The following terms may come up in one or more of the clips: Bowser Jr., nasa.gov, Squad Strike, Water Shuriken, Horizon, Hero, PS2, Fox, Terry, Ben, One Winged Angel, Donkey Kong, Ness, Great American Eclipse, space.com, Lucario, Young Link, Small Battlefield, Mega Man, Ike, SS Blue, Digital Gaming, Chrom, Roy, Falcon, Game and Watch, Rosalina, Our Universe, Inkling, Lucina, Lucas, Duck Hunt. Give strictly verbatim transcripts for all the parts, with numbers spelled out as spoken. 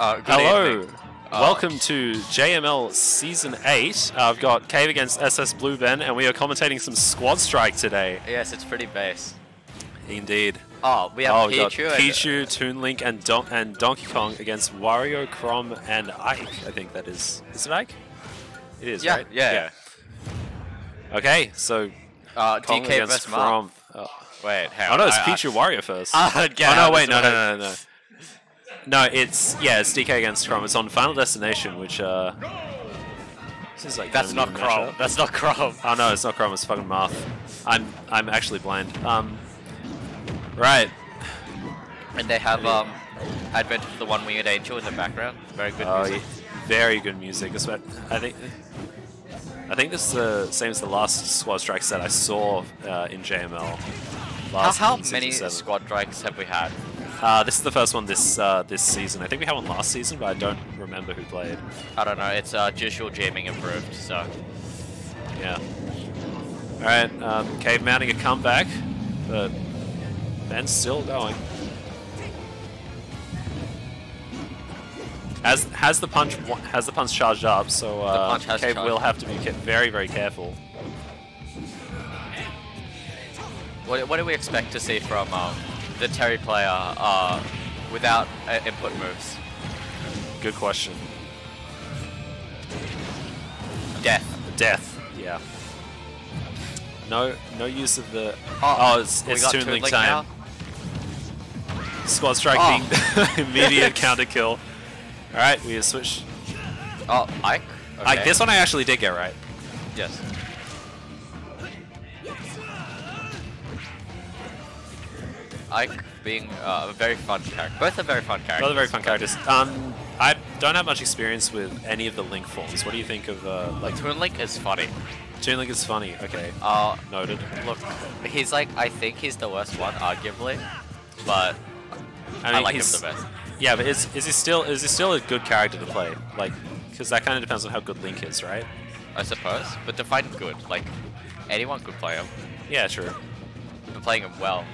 Uh, good Hello. Evening. Welcome uh, to J M L Season eight. Uh, I've got Cave against S S Blue, Ben, and we are commentating some Squad Strike today. Yes, it's pretty base. Indeed. Oh, we have oh, Pichu, Pichu and, uh, Toon Link, and, Don and Donkey Kong against Wario, Chrom, and Ike, I think that is. Is it Ike? It is, yeah, right? Yeah, yeah. Okay, so uh, Kong D K against Chrom. Oh. Wait, how? Oh, no, it's I, Pichu I, Wario first. Uh, yeah, oh, no, wait, no, no, no, no, no. No, it's, yeah, it's D K against Chrom. It's on Final Destination, which, uh... This is like That's not Chrom. That's not Chrom. Oh, no, it's not Chrom. It's fucking Marth. I'm, I'm actually blind. Um... Right. And they have um, Advent of the One-Winged Angel in the background. Very good oh, music. Yeah. Very good music. I think I think this is the same as the last Squad Strike set I saw uh, in J M L. Last how how many Squad Strikes have we had? Uh, this is the first one this uh, this season. I think we had one last season, but I don't remember who played. I don't know. It's uh, Visual Gaming improved, so... Yeah. Alright, um, Cave mounting a comeback. But Ben's still going. Has has the punch has the punch charged up, so uh, Cave will have to be very very careful. What what do we expect to see from um, the Terry player uh, without uh, input moves? Good question. Death. Death. Yeah. No, no use of the. Oh, oh it's, it's Toon Link time. Now? Squad Strike oh. being immediate counter kill. All right, we switch. Oh, Ike. Okay. Ike, this one I actually did get right. Yes. Ike being uh, a very fun character. Both are very fun characters. Both are very fun characters. Um, I don't have much experience with any of the Link forms. What do you think of uh, like? Toon Link is funny. Toon Link is funny, okay. Uh, Noted. Look, he's like, I think he's the worst one, arguably, but I, mean, I like him the best. Yeah, but is, is he still is he still a good character to play? Like, because that kind of depends on how good Link is, right? I suppose, but define good. Like, anyone could play him. Yeah, true. But playing him well.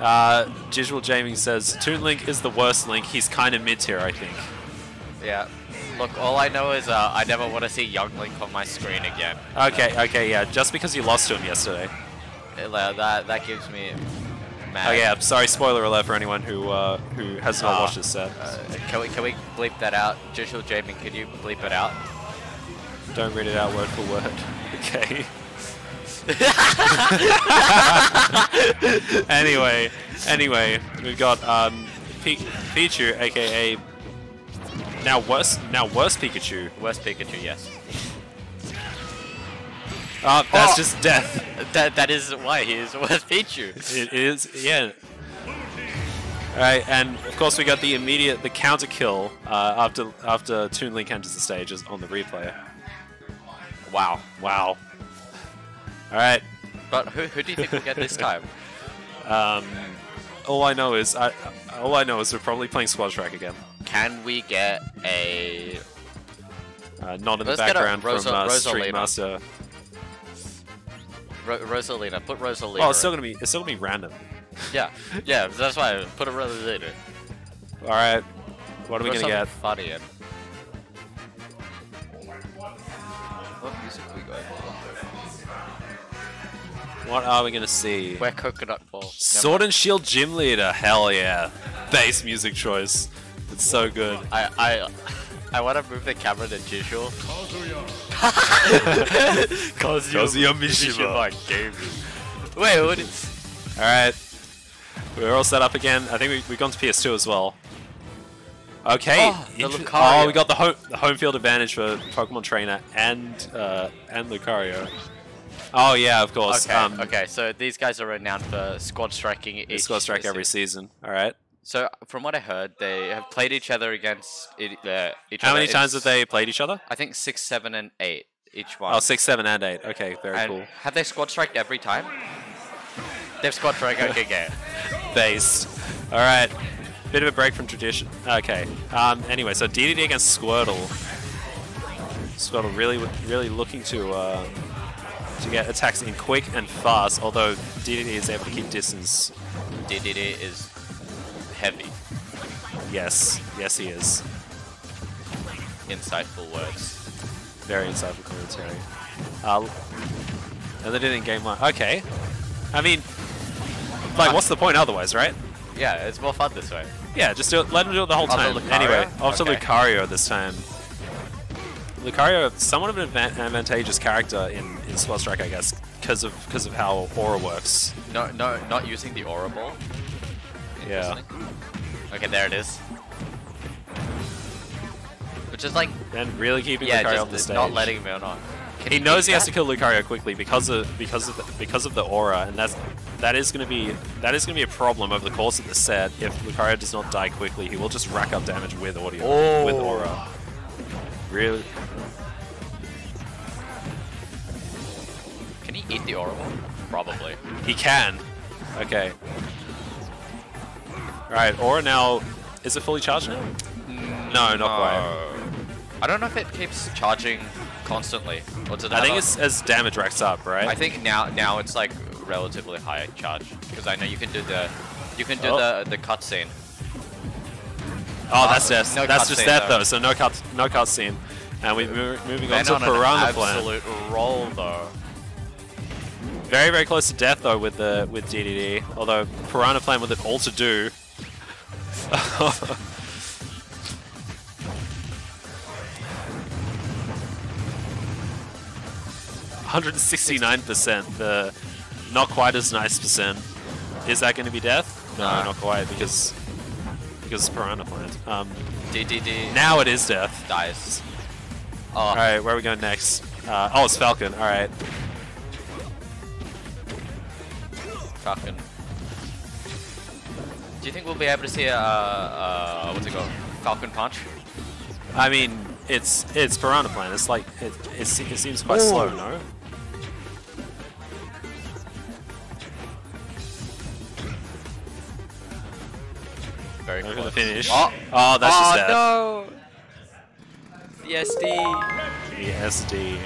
Uh, Digital Gaming says, Toon Link is the worst Link, he's kind of mid-tier, I think. Yeah. Look, all I know is uh, I never want to see Young Link on my screen again. Okay, uh, okay, yeah. Just because you lost to him yesterday. Uh, that that gives me mad. Oh yeah, I'm sorry. Spoiler alert for anyone who uh, who has not uh, watched this set. Uh, can we can we bleep that out? Digital Gaming, could you bleep it out? Don't read it out word for word. Okay. anyway, anyway, we've got um, P Pichu, aka. Now worse, now worse Pikachu. Worse Pikachu, yes. Uh, that's oh. just death. That that is why he is worse Pikachu. It is, yeah. All right, and of course we got the immediate, the counter kill uh, after after Toon Link enters the stage is on the replay. Wow, wow. All right, but who who do you think we'll get this time? Um, all I know is I all I know is we're probably playing Squad Strike again. Can we get a uh, not in Let's the background from uh, Street Master? Ro Rosalina, put Rosalina. Oh, it's still gonna be it's still gonna be random. Yeah, yeah, that's why I put a Rosalina. All right, what are we gonna get? Funny in. What music we got? What are we gonna see? We're coconut ball. Sword and Shield Gym Leader. Hell yeah, bass music choice. It's so good. I I I want to move the camera to Jisho. Kazuya Mishima. Wait, what is? All right, we're all set up again. I think we we've gone to P S two as well. Okay. Oh, the Lucario. Oh we got the home the home field advantage for Pokemon Trainer and uh, and Lucario. Oh yeah, of course. Okay. Um, okay. So these guys are renowned for squad striking. Each squad strike season. every season. All right. So, from what I heard, they have played each other against it, uh, each How other. How many times it's, have they played each other? I think six, seven, and eight, each one. Oh, six, seven, and eight. Okay, very and cool. Have they squad striked every time? They've squad striked, okay, again. Based. All right. Bit of a break from tradition. Okay. Um, anyway, so D D D against Squirtle. Squirtle really really looking to uh, to get attacks in quick and fast, although D D D is able to keep distance. D D D is heavy. Yes. Yes, he is. Insightful words. Very insightful commentary. Uh, and they did it in game one. Okay. I mean, like, what's the point otherwise, right? Yeah, it's more fun this way. Yeah, just do it, let him do it the whole time. Lucario? Anyway, off okay. to Lucario this time. Lucario, somewhat of an advantageous character in, in Squad Strike, I guess, because of because of how aura works. No, no, not using the aura ball. Yeah. Okay, there it is. Which is like, and really keeping yeah, Lucario on the stage. Not letting him on. Can he knows he that? has to kill Lucario quickly because of because of the, because of the aura, and that's that is going to be that is going to be a problem over the course of the set. If Lucario does not die quickly, he will just rack up damage with audio oh. with aura. Really? Can he eat the Orb? Probably. He can. Okay. Alright, Aura now... Is it fully charged now? No, not no. quite. I don't know if it keeps charging constantly. Or does it I think a... it's as damage racks up, right? I think now now it's like relatively high charge. Because I know you can do the... You can do oh. the, the cutscene. Oh, that's just no that's just that though. though. So no cut, no cutscene, and we're moving on to Piranha Plant. Absolute roll though. Very very close to death though with the with D D D. Although Piranha Plant with it all to do. one hundred sixty-nine percent. The not quite as nice percent. Is that going to be death? No, nah. not quite because. Because it's Piranha Plant. Um, D D D. Now it is death. Dies. Oh. Alright, where are we going next? Uh, oh, it's Falcon. Alright. Falcon. Do you think we'll be able to see a... Uh, uh, what's it called? Falcon Punch? I mean, it's it's Piranha Plant. It's like... It, it, it seems quite Ooh. slow, no? Very Over close. The finish. Oh, oh that's oh, just that. Oh no! E S D. E S D.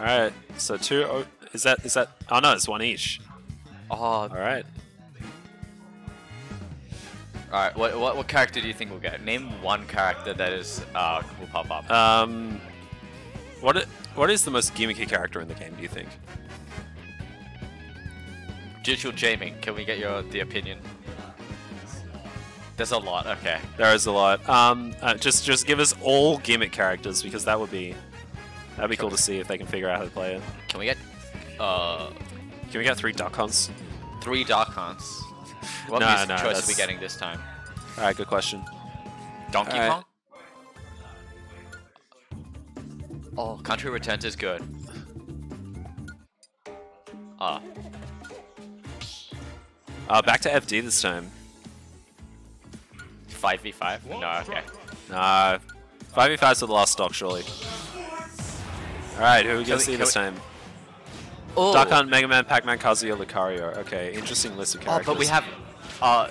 All right. So two. Oh, is that? Is that? Oh no, it's one each. Oh. All right. All right. What what what character do you think we'll get? Name one character that is uh will pop up. Um. What what is the most gimmicky character in the game? Do you think? Digital Gaming. Can we get your the opinion? There's a lot, okay. There is a lot. Um, uh, just just give us all gimmick characters because that would be that'd be cool to see if they can figure out how to play it. Can we get uh Can we get three Duck Hunts? Three Duck Hunts. What no, music no, choice that's... are we getting this time? Alright, good question. Donkey right. Kong? Oh, Country Returns is good. Ah. Uh, back to F D this time. five v five? No, okay. Nah, five v five's to the last stock, surely. Alright, who are we gonna see this time? Oh. Duck Hunt, Mega Man, Pac-Man, Kazuya, Lucario. Okay, interesting list of characters. Oh, but we have uh,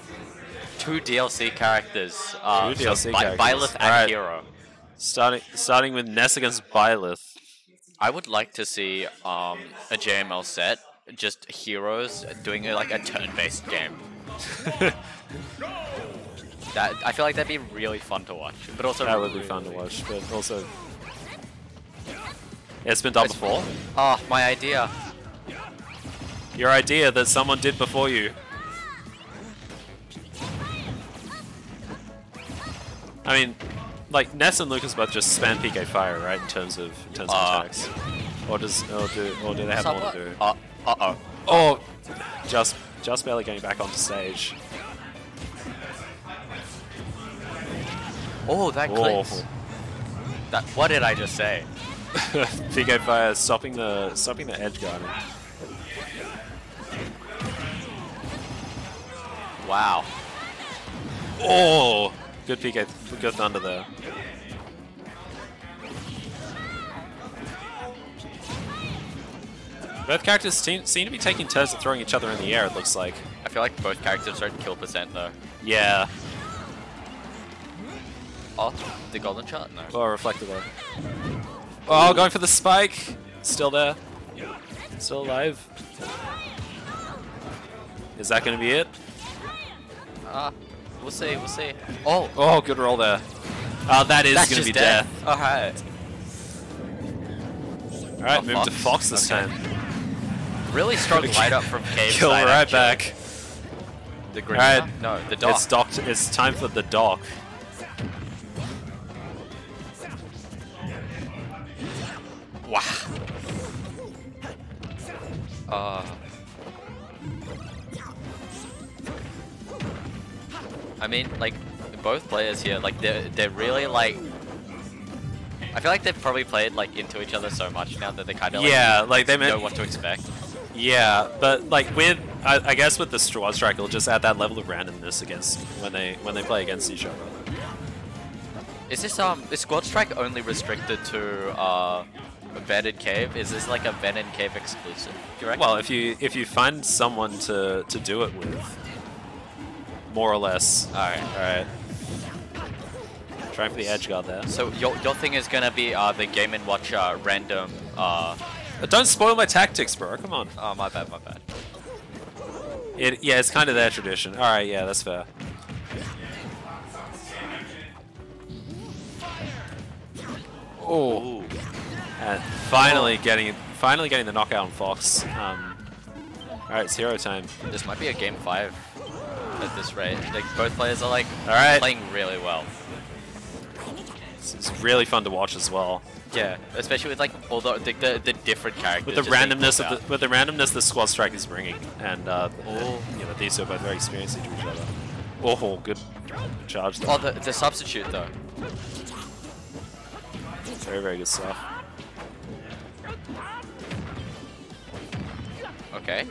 two D L C characters. Uh, two D L C so characters. Byleth and right. Hero. Starting, starting with Ness against Byleth. I would like to see um, a J M L set, just heroes doing like a turn-based game. That, I feel like that'd be really fun to watch, but also that would really be fun to watch. But also, yeah, it's been done it's before. Been, oh, my idea! Your idea that someone did before you. I mean, like Ness and Lucas both just spam P K fire, right? In terms of in terms uh, of attacks, or does or do or do they have more to do? Uh, uh oh! Oh, just just barely getting back onto stage. Oh, that clicks. That, what did I just say? P K fire stopping the stopping the edge guard. Wow. Oh, good P K, good thunder there. Both characters seem, seem to be taking turns at throwing each other in the air. It looks like. I feel like both characters are at kill percent though. Yeah. Oh, the golden chart? No. Oh, reflective one. Oh, going for the spike! Still there. Still alive. Is that gonna be it? Ah, uh, We'll see. We'll see. Oh. Oh, good roll there. Uh, that is going to be death. death. Oh, hi. All right, oh, move Fox. to Fox this okay. time. Really strong light up from Cave. Kill side right actually. back. The Greninja? Right. No, the Dock. It's docked. It's time for the Dock. Wow. Uh. I mean, like, both players here, like, they're, they're really, like, I feel like they've probably played, like, into each other so much now that they kind of, like, yeah, like, they know what to expect. Yeah, but, like, with, I, I guess with the Squad Strike, it'll just add that level of randomness against, when they, when they play against each other. Is this, um, is Squad Strike only restricted to, uh, Ben and Cave? Is this, like, a Ben and Cave exclusive? Do you reckon? Well, if you, if you find someone to, to do it with, more or less. Alright, alright. Trying for the edge guard there. So your, your thing is going to be uh, the Game and Watch uh, random... Uh... Don't spoil my tactics, bro. Come on. Oh, my bad, my bad. It, yeah, it's kind of their tradition. Alright, yeah, that's fair. Oh. And finally oh. getting finally getting the knockout on Fox. Um, alright, it's hero time. This might be a game five. At this rate, like both players are like All right. playing really well. This is really fun to watch as well. Yeah, especially with like all the the, the, the different characters. With the randomness of the, with the randomness the Squad Strike is bringing, and uh, oh. you know these two are both very experienced into each other. Oh, good charge. There. Oh, the the substitute though. Very very good stuff. Okay.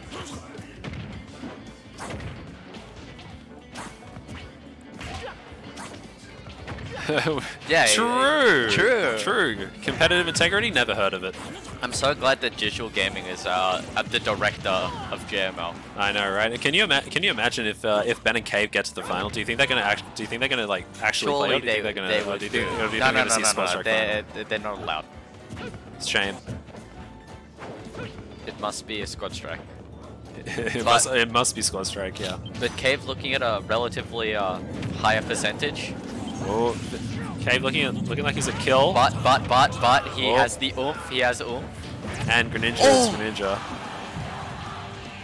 yeah, true, true, true. Competitive integrity, never heard of it. I'm so glad that Digital Gaming is uh, the director of J M L. I know, right? Can you ima can you imagine if uh, if Ben and Cave get to the final? Do you think they're gonna actually? Do you think they're gonna like actually Surely play? Or do you think they're gonna? They uh, do you think, do. Or do you no, think no, no, no, no, no. They're, they're not allowed. It's a shame. It must be a Squad Strike. it, must, it must be Squad Strike, yeah. But Cave looking at a relatively uh, higher percentage. Oh, Cave looking at, looking like he's a kill. But, but, but, but, he oh. has the oomph, he has oomph. And Greninja oh. is Greninja.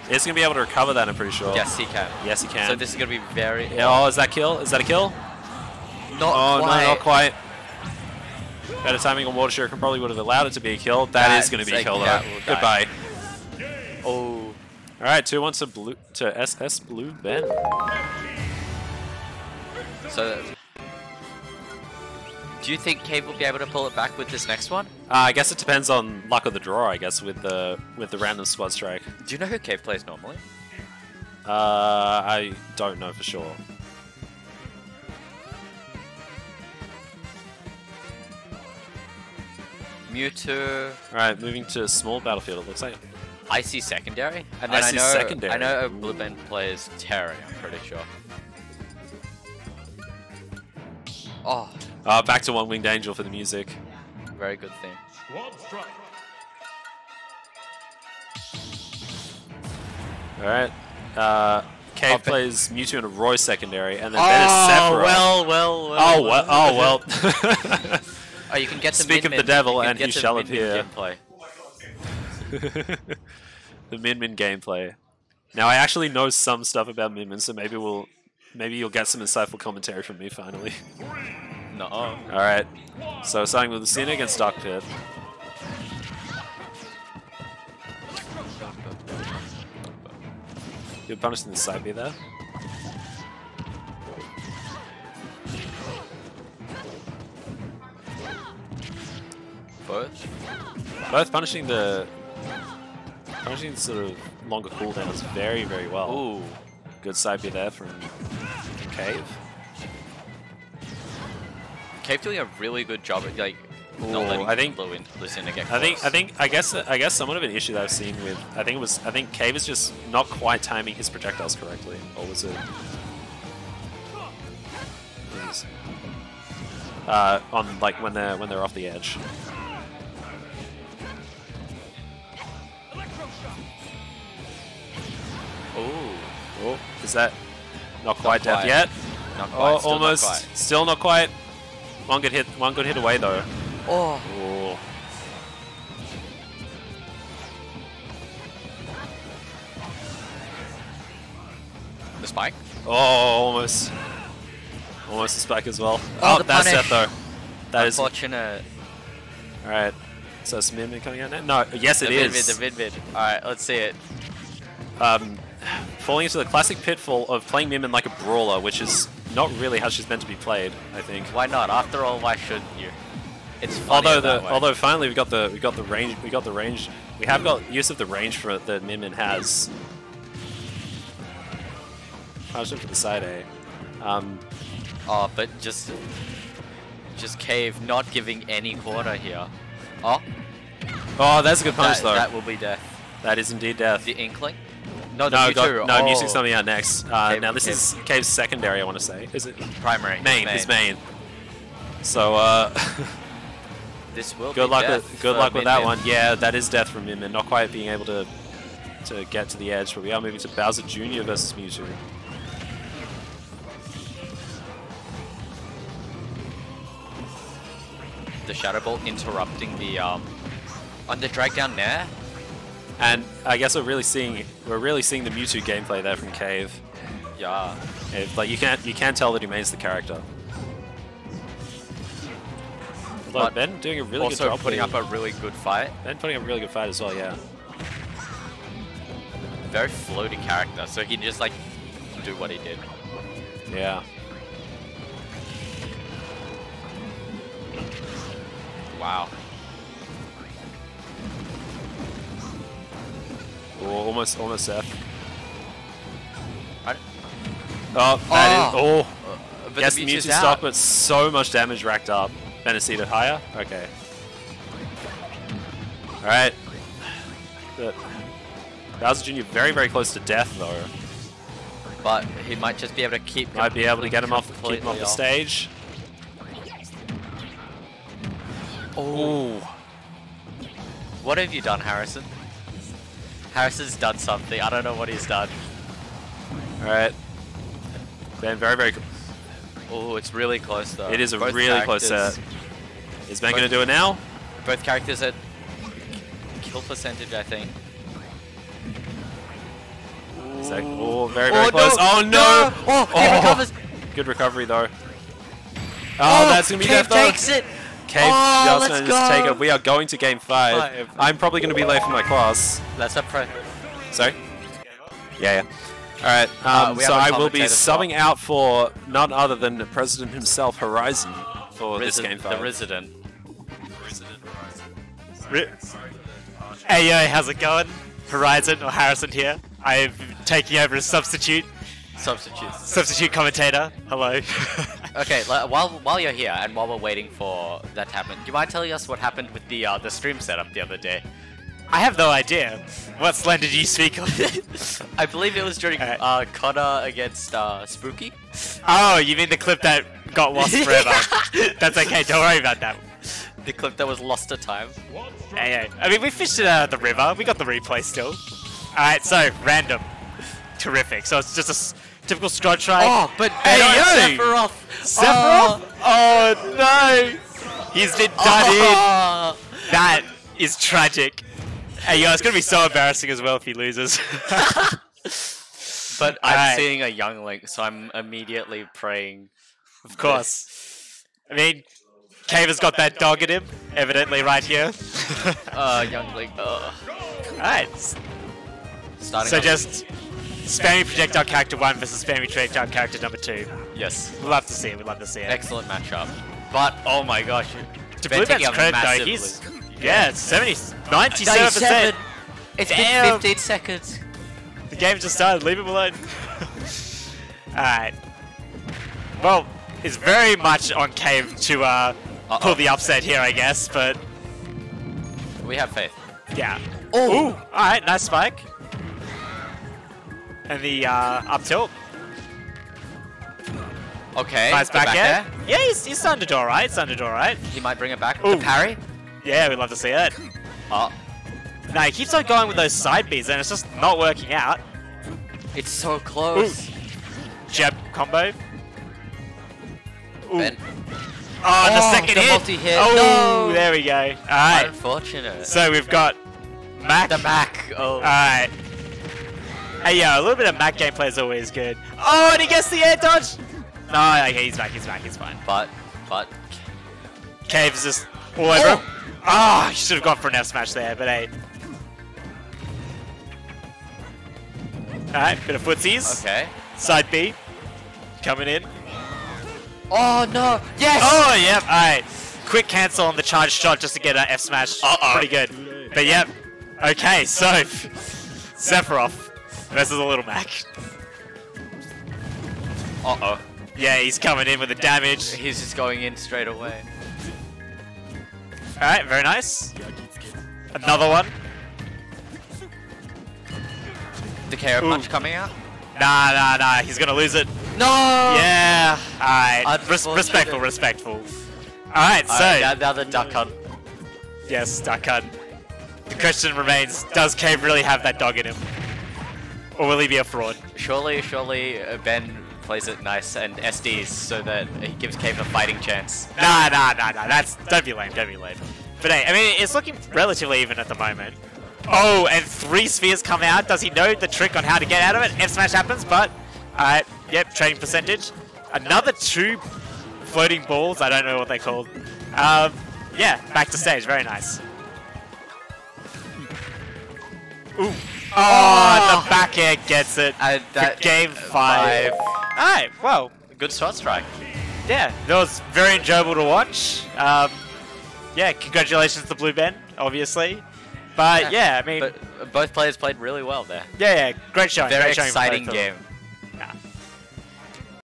He's going to be able to recover that, I'm pretty sure. Yes, he can. Yes, he can. So this is going to be very... Yeah, oh, is that kill? Is that a kill? Not oh, quite. No, not quite. Better timing on Water Shuriken probably would have allowed it to be a kill. That, that is going to be a kill, though. Goodbye. Oh. All right, two one to, blue, to S S Blue Ben. So... Do you think Cave will be able to pull it back with this next one? Uh, I guess it depends on luck of the draw. I guess with the with the random Squad Strike. Do you know who Cave plays normally? Uh, I don't know for sure. Mewtwo. All right, moving to small battlefield. It looks like. I see secondary, and then I, I know secondary. I know Blue Ben plays Terry. I'm pretty sure. Oh. Uh, back to One Winged Angel for the music. Very good theme. Alright. Uh, Cave oh, plays Mewtwo in a Roy secondary, and then oh, Ben is Sephiroth. Well, well, well. Oh, well. Oh, well. oh, you can get to Speak Min Min. of the devil, and he shall Min appear. Min Min the Min Min gameplay. Now, I actually know some stuff about Min Min, so maybe we'll... Maybe you'll get some insightful commentary from me finally. No. All right. So starting with Lucina against Dark Pit. Good punish in the side B there. Both. Both punishing the punishing the sort of longer cooldowns very very well. Ooh. Good side B there from, from Cave. Cave doing a really good job at like Ooh, not letting I think, Blue in Lucina get close. I think I think I guess I guess somewhat of an issue that I've seen with I think it was I think Cave is just not quite timing his projectiles correctly. Or was it? Uh, on like when they're when they're off the edge. Oh. Oh, is that not quite, not quite. death yet? Not quite, oh, still almost. Not quite. Still not quite. One good hit. One good hit away though. Oh. Ooh. The spike. Oh, almost. Almost a spike as well. Oh, oh that's punish. That though. That is unfortunate. All right. So it's Min Min coming out now? No. Yes, the it mid is. The mid mid. All right. Let's see it. Um, falling into the classic pitfall of playing Min Min like a brawler, which is not really how she's meant to be played. I think. Why not? After all, why shouldn't you? It's funny although the way. although finally we got the we got the range we got the range we have got use of the range for it that Min Min has. Punch him for the side A. Um, oh, but just just Cave not giving any corner here. Oh. Oh, that's a good punch that, though. That will be death. That is indeed death. The Inkling? No, the no, Mewtwo. Got, no, oh. Mewtwo's coming out next. Uh, now this Cave. is Cave's secondary, I want to say. Is it? Primary. Main, main. His main. So, uh... this will good be luck death with Good luck Min with that Min. one. Yeah, that is death from Min Min. Not quite being able to to get to the edge, but we are moving to Bowser Junior versus Mewtwo. The Shadow Bolt interrupting the um, on the drag down there, and I guess we're really seeing we're really seeing the Mewtwo gameplay there from Cave. Yeah, it, like you can you can tell that he mains the character. Although but Ben doing a really good job. Also putting up a really good fight. Ben putting up a really good fight as well. Yeah. Very floaty character, so he can just like do what he did. Yeah. Wow. Oh, almost, almost Seth. I... Oh, that oh. is. Oh. Uh, but yes, the Mewtwo's stuff, but so much damage racked up. Benecito higher? Okay. Alright. Bowser Junior very, very close to death, though. But he might just be able to keep. Might be able to get him off, keep him off the stage. Oh, what have you done, Harrison? Harrison's done something. I don't know what he's done. All right, Ben, very, very. Oh, it's really close though. It is a both really close set. Is Ben going to do it now? Both characters at kill percentage, I think. Like, oh, very, very oh, close. No. Oh no! no. Oh, he oh. recovers. Good recovery though. Oh, oh that's going to be death though. Takes it. Cave oh, just let's go. Take it. We are going to game five. five. I'm probably going to be late for my class. Let's have prayer. Sorry? Yeah, yeah. Alright, um, uh, so I will be subbing out for none other than the president himself, Horizon, for Risen, this game five. The resident. Resident Horizon. Sorry. Hey yo, how's it going? Horizon, or Harrison here. I'm taking over as substitute. Substitute. Substitute commentator. Hello. Okay, while while you're here and while we're waiting for that to happen, do you mind telling us what happened with the uh, the stream setup the other day? I have no idea. What slant did you speak of? I believe it was during right. uh, Connor against uh, Spooky. Oh, you mean the clip that got lost forever? That's okay. Don't worry about that. The clip that was lost to time. Hey, hey. I mean, we fished it out of the river. We got the replay still. All right, so random, terrific. So it's just a. Typical Squad Strike. Oh, but hey, hey yo! Sephiroth! Sephiroth? Oh, oh no! He's been done oh. in! That is tragic. Hey yo, it's gonna be so embarrassing as well if he loses. But I'm right. seeing a Young Link, so I'm immediately praying. Of course. I mean, Cave has got that dog in him, evidently right here. uh, Young Link, uh. Alright. Starting so just... Spammy projectile character one versus spammy projectile character number two. Yes. We'll love to see it, we'll love to see it. Excellent matchup. But, oh my gosh. To Blueman's credit though, he's... Yeah, it's seventy, ninety-seven percent. It's been fifteen seconds. The game just started, leave him alone. Alright. Well, it's very much on Cave to uh, uh-oh. pull the upset here, I guess, but... We have faith. Yeah. Ooh! Ooh. Alright, nice spike. And the uh, up tilt. Okay. Nice back, back air. There. Yeah, he's, he's starting to do alright. He's starting to do alright. He might bring it back. Ooh. The parry. Yeah, we'd love to see it. Oh. No, he keeps on going with those side Bs and it's just not working out. It's so close. Ooh. Jab combo. Ooh. Ben. Oh, oh, the second the hit. multi-hit. Oh, no. There we go. All right. Unfortunate. So we've got Mac. The Mac. Oh. All right. Hey, yo, a little bit of Mac gameplay is always good. Oh, and he gets the air dodge. No, okay, he's back. He's back. He's fine. But, but. Cave's just all over him. Ah, he should have gone for an F smash there, but hey. Alright, bit of footsies. Okay. Side B. Coming in. Oh, no. Yes! Oh, yep. Alright. Quick cancel on the charge shot just to get an F smash. Uh-oh. Pretty good. But, yep. Okay, so. Sephiroth versus a little Mac. Uh-oh. Yeah, he's coming in with the damage. He's just going in straight away. Alright, very nice. Another one. The K O punch coming out? Nah, nah, nah. He's gonna lose it. No! Yeah. Alright. Res respectful, respectful. Alright, All so. Right, now the Duck Hunt. Yes, Duck Hunt. The question remains, does Cave really have that dog in him? Or will he be a fraud? Surely, surely Ben plays it nice and S Ds so that he gives Cave a fighting chance. Nah, nah, nah, nah. That's, don't be lame, don't be lame. But hey, I mean, it's looking relatively even at the moment. Oh, and three spheres come out. Does he know the trick on how to get out of it? F smash happens, but alright, yep, trading percentage. Another two floating balls. I don't know what they're called. Um, yeah, back to stage. Very nice. Ooh. Oh, oh. The back air gets it. Uh, that game five. five. Alright, well, good Squad Strike. Yeah, that was very enjoyable to watch. Um, yeah, congratulations to Blue Ben, obviously. But yeah, yeah I mean, but both players played really well there. Yeah, yeah, great showing. Very great showing exciting game.